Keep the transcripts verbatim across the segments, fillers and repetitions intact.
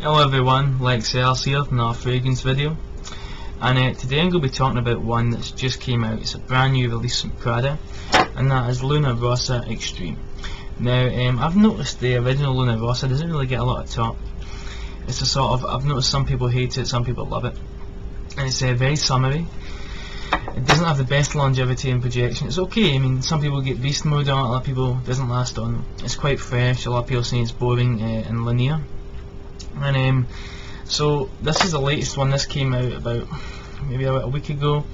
Hello everyone, Lex Ellis here with another fragrance video, and uh, today I'm going to be talking about one that's just came out. It's a brand new release from Prada, and that is Luna Rossa Extreme. Now um, I've noticed the original Luna Rossa doesn't really get a lot of talk. It's a sort of, I've noticed some people hate it, some people love it, and it's uh, very summery. It doesn't have the best longevity and projection. It's okay, I mean, some people get beast mode on it, other people, it doesn't last on them. It's quite fresh, a lot of people say it's boring uh, and linear. And um, so this is the latest one. This came out about maybe about a week ago,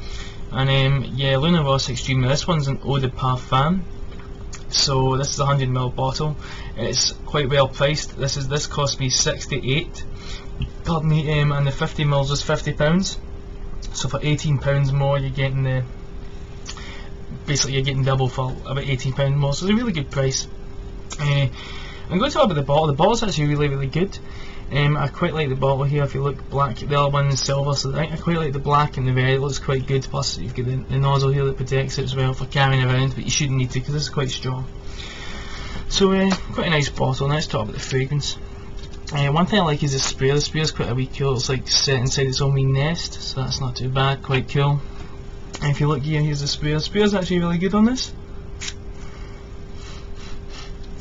and um, yeah, Luna Rossa Extreme. This one's an Eau De Parfum, so this is a one hundred milliliter bottle. It's quite well priced. This is this cost me sixty-eight. Pardon me, um, and the fifty milliliters was fifty pounds. So for eighteen pounds more, you're getting the basically you're getting double for about eighteen pounds more. So it's a really good price. Uh, I'm going to talk about the bottle. The bottle's actually really, really good. Um, I quite like the bottle here. If you look black, the other one is silver, so I, I quite like the black and the red. It looks quite good. Plus, you've got the, the nozzle here that protects it as well for carrying around, but you shouldn't need to because it's quite strong. So, uh, quite a nice bottle. Now let's talk about the fragrance. Uh, one thing I like is the spray. The spray is quite a wee cool. It's like set inside its own wee nest, so that's not too bad. Quite cool. And if you look here, here's the spray. The spray is actually really good on this.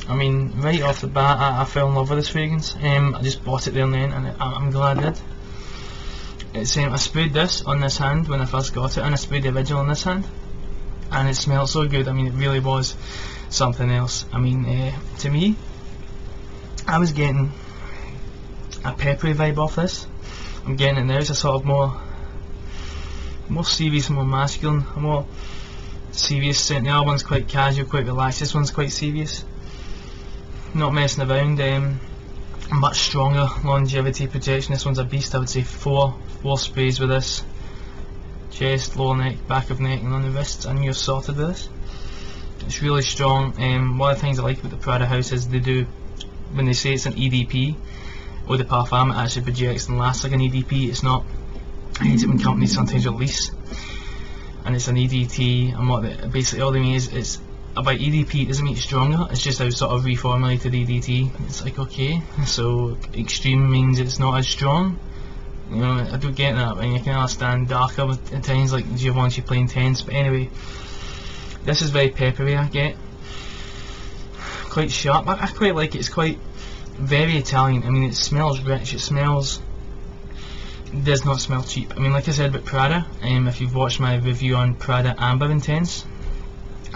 I mean, right off the bat, I, I fell in love with this fragrance. Um, I just bought it there and then, and I, I'm glad I did. It's, um, I sprayed this on this hand when I first got it, and I sprayed the original on this hand, and it smelled so good. I mean, it really was something else. I mean, uh, to me, I was getting a peppery vibe off this. I'm getting it now. It's a sort of more, more serious, more masculine, more serious scent. The other one's quite casual, quite relaxed. This one's quite serious. Not messing around, um, much stronger longevity projection. This one's a beast. I would say four, four sprays with this. Chest, lower neck, back of neck, and on the wrists, and you're sorted with this. It's really strong. Um, one of the things I like about the Prada house is they do, when they say it's an E D P, or the Parfum, it actually projects and lasts like an E D P. It's not, I hate it when companies sometimes release, and it's an E D T, and what they, basically all they mean is it's about E D P. It doesn't make it stronger, it's just a sort of reformulated E D T. It's like, okay, so extreme means it's not as strong. You know, I do get that, and you can understand darker at times, like Givenchy Plain Tense. But anyway, this is very peppery. I get quite sharp. I, I quite like it. It's quite very Italian. I mean, it smells rich. It smells. It does not smell cheap. I mean, like I said about Prada. Um, if you've watched my review on Prada Amber Intense.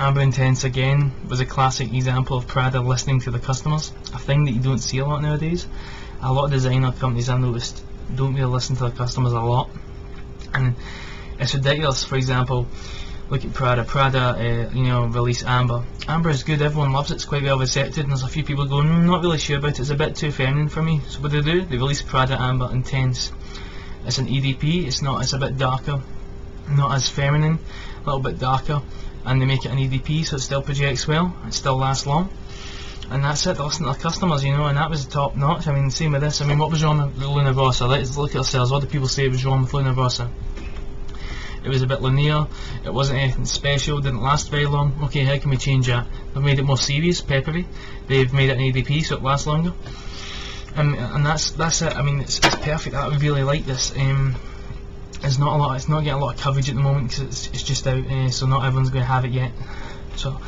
Amber Intense again was a classic example of Prada listening to the customers, a thing that you don't see a lot nowadays. A lot of designer companies I've noticed don't really listen to their customers a lot, and it's ridiculous. For example, look at Prada. Prada, uh, you know, release Amber. Amber is good, everyone loves it, it's quite well accepted, and there's a few people going, mm, not really sure about it, it's a bit too feminine for me. So what do they do? They release Prada Amber Intense. It's an E D P, it's not, it's a bit darker, not as feminine, a little bit darker, and they make it an E D P, so it still projects well, it still lasts long, and that's it. They listen to their customers, you know, and that was top notch. I mean, same with this. I mean, what was wrong with Luna Rossa? Let's look at ourselves. What do people say was wrong with Luna Rossa? It was a bit linear, it wasn't anything special, didn't last very long. Okay, how can we change that? They've made it more serious, peppery, they've made it an E D P, so it lasts longer, and, and that's that's it. I mean, it's, it's perfect. I really like this. um, It's not a lot. It's not getting a lot of coverage at the moment because it's, it's just out, uh, so not everyone's going to have it yet. So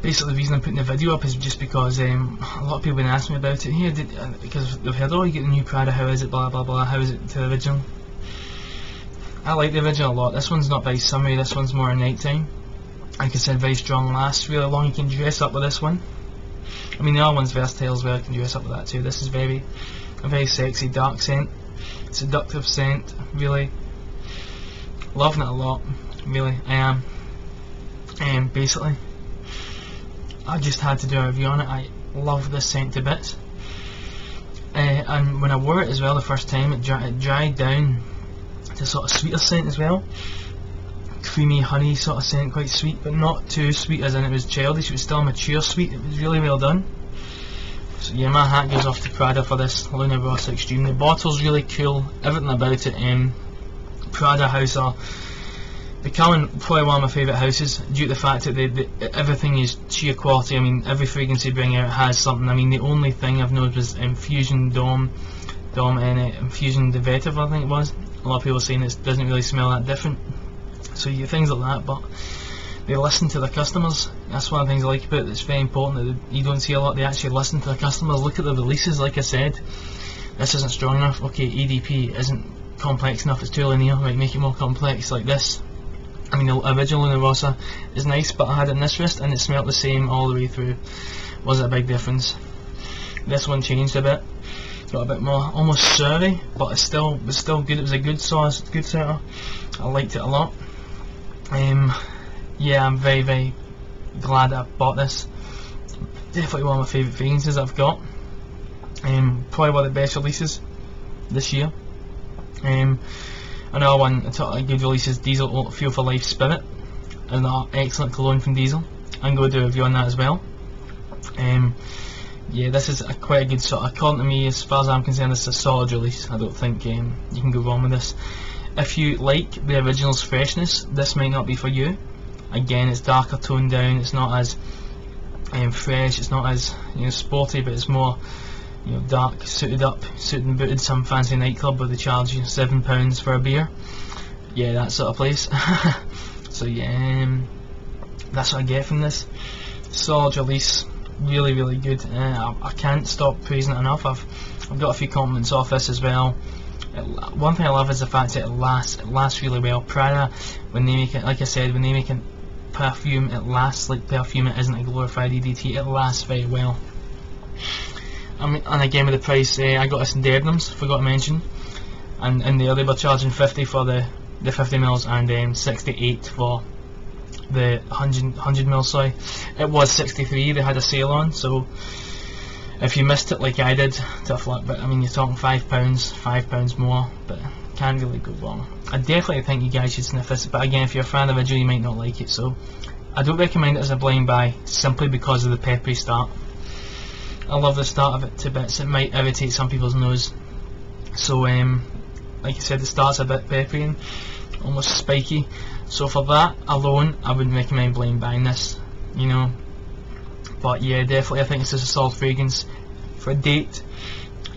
basically, the reason I'm putting the video up is just because um, a lot of people have been asking me about it here, did, uh, because they've heard, oh, you get the new Prada, how is it, blah blah blah, how is it to the original? I like the original a lot. This one's not very summery. This one's more nighttime. Like I said, very strong, lasts really long. You can dress up with this one. I mean, the other one's versatile as well. You can dress up with that too. This is very, a very sexy dark scent. Seductive scent, really loving it a lot, really I am. And um, basically I just had to do a review on it. I love this scent to bits, uh, and when I wore it as well the first time, it, dry it dried down to sort of sweeter scent as well. creamy honey sort of scent, quite sweet, but not too sweet as in it was childish, it was still a mature sweet, it was really well done. So yeah, my hat goes off to Prada for this Luna Rossa Extreme. The bottle's really cool, everything about it. um, Prada House are becoming probably one of my favourite houses due to the fact that they, they, everything is sheer quality. I mean, every fragrance they bring out has something. I mean, the only thing I've noticed was Infusion Dom, Dom and uh, Infusion de Vetiver, I think it was. A lot of people are saying it doesn't really smell that different, so you things like that, but they listen to their customers. That's one of the things I like about it. It's very important that you don't see a lot, they actually listen to their customers, look at the releases. Like I said, this isn't strong enough, okay, E D P isn't complex enough, it's too linear, right, make it more complex like this. I mean, the original Luna Rossa is nice, but I had it in this wrist and it smelled the same all the way through. Was it a big difference? This one changed a bit, got a bit more almost surly, but it still was still good. It was a good sauce, good setter. I liked it a lot. Um, yeah, I'm very very glad that I bought this. Definitely one of my favourite fragrances I've got. Um, probably one of the best releases this year. Um, another one, a totally good release is Diesel Fuel For Life Spirit. Another excellent cologne from Diesel. I'm going to do a review on that as well. Um, Yeah, this is a quite a good sort of, according to me, as far as I'm concerned, it's a solid release. I don't think um, you can go wrong with this. If you like the original's freshness, this might not be for you. Again, it's darker, toned down, it's not as um, fresh, it's not as, you know, sporty, but it's more, you know, dark, suited up, suited and booted, some fancy nightclub where they charge you seven pounds for a beer. Yeah, that sort of place. So yeah, um, that's what I get from this. Solid release. Really, really good. Uh, I, I can't stop praising it enough. I've, I've got a few compliments off this as well. It, one thing I love is the fact that it lasts. It lasts really well. Prada, when they make it, like I said, when they make a perfume, it lasts like perfume. It isn't a glorified E D T. It lasts very well. I mean, and again with the price, uh, I got this in Debenham's. Forgot to mention. And in the other, we're charging fifty for the the fifty mils and um, sixty-eight for the one hundred mils, sorry. It was sixty-three, they had a sale on, so if you missed it like I did, tough luck, but I mean, you're talking five pounds, five pounds more, but can't really go wrong. I definitely think you guys should sniff this, but again, if you're a fan of Vigil, you might not like it, so I don't recommend it as a blind buy, simply because of the peppery start. I love the start of it to bits, it might irritate some people's nose, so um, like I said, the start's a bit peppery and almost spiky. So for that alone, I wouldn't recommend blind buying this, you know. But yeah, definitely I think this is a solid fragrance for a date.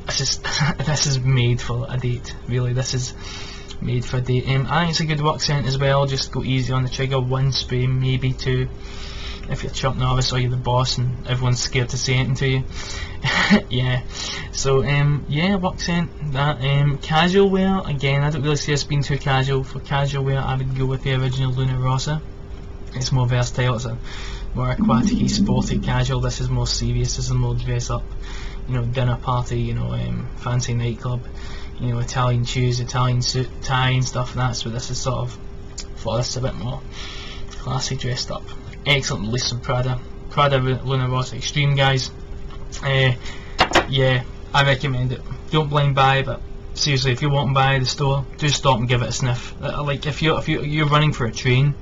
This is, this is made for a date, really. This is made for a date. Um, I think it's a good work scent as well. Just go easy on the trigger, one spray, maybe two. If you're Chuck Norris or you're the boss and everyone's scared to say anything to you. Yeah. So um, yeah, work scent. That um, casual wear, again, I don't really see us being too casual. For casual wear, I would go with the original Luna Rossa. It's more versatile, it's a more aquatic-y, sporty, casual. This is more serious, this is more dress up, you know, dinner party, you know, um, fancy nightclub, you know, Italian shoes, Italian suit, tie and stuff. That's what this is sort of for. This is a bit more classy, dressed up. Excellent release from Prada. Prada Luna Rossa Extreme, guys. Uh, yeah, I recommend it. Don't blind buy, but seriously, if you're walking by the store, do stop and give it a sniff. Like if you're if you're, you're running for a train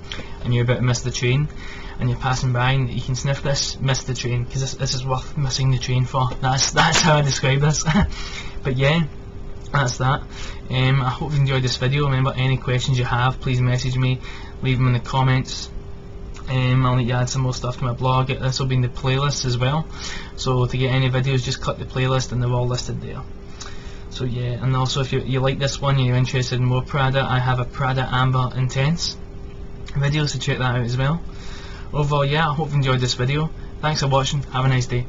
and you're about to miss the train, and you're passing by and you can sniff this, miss the train, because this, this is worth missing the train for. That's that's how I describe this. But yeah, that's that. Um, I hope you enjoyed this video. Remember, any questions you have, please message me. Leave them in the comments. Um, I'll need to add some more stuff to my blog. This will be in the playlist as well, so to get any videos just click the playlist and they're all listed there. So yeah, and also if you, you like this one and you're interested in more Prada, I have a Prada Amber Intense video, so check that out as well. Overall, yeah, I hope you enjoyed this video. Thanks for watching, have a nice day.